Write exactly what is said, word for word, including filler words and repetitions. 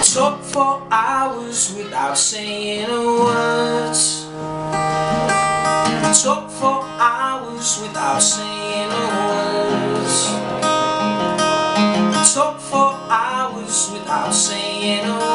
We talked for hours without saying a word. We talked for hours without saying a word. We talked for hours without saying a word.